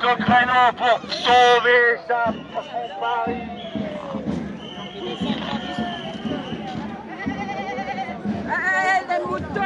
contre le créneau pour sauver son pari. Hey, les moutons!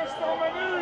l'instant Manu.